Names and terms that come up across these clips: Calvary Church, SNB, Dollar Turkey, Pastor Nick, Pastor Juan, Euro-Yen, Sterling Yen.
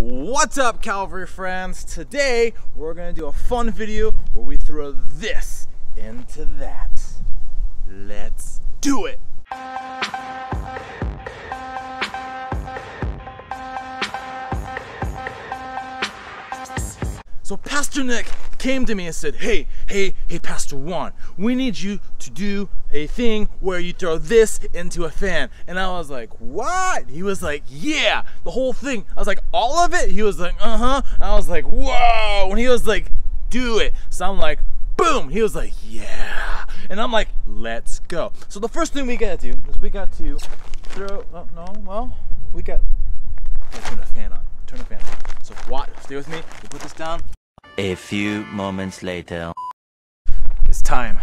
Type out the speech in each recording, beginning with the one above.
What's up, Calvary friends? Today we're gonna do a fun video where we throw this into that. Let's do it. So Pastor Nick came to me and said, hey Pastor Juan, we need you to do a thing where you throw this into a fan. And I was like, what? He was like, yeah, the whole thing. I was like, all of it? He was like, uh-huh. I was like, whoa. And he was like, do it. So I'm like, boom. He was like, yeah. And I'm like, let's go. So the first thing we gotta do is we got to throw, oh no, well, we got, let's turn the fan on, turn the fan on. So what, stay with me, we put this down. A few moments later. It's time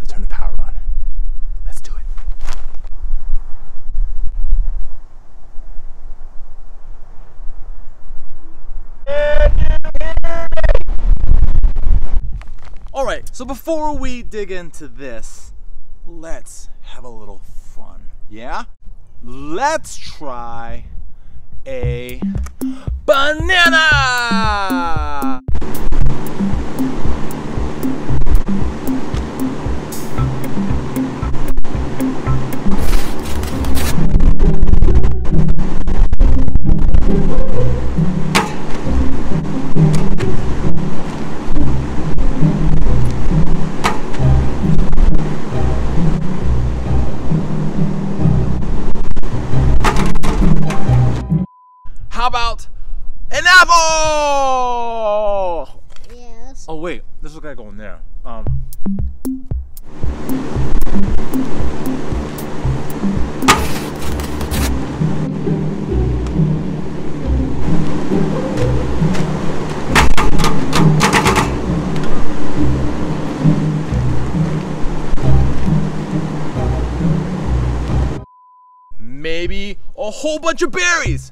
to turn the power on. Let's do it. Can you hear me? All right, so before we dig into this, let's have a little fun, yeah? Let's try a banana! How about an apple? Yes. Oh wait, this is gotta go in there. Maybe a whole bunch of berries.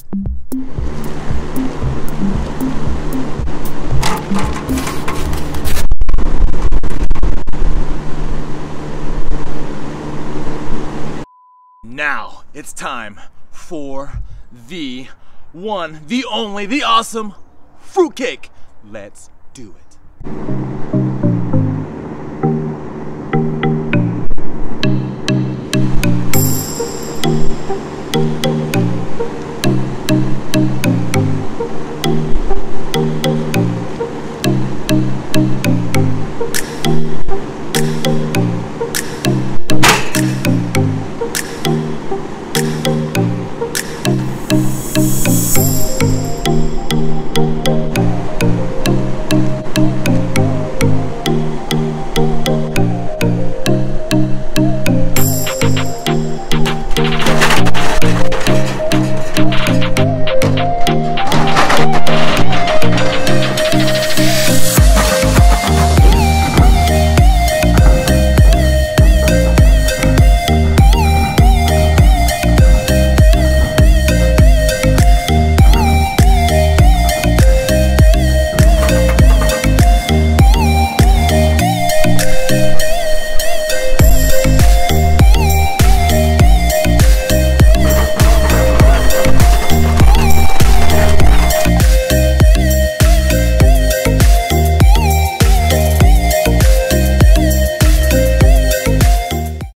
Now it's time for the one, the only, the awesome fruitcake. Let's do it.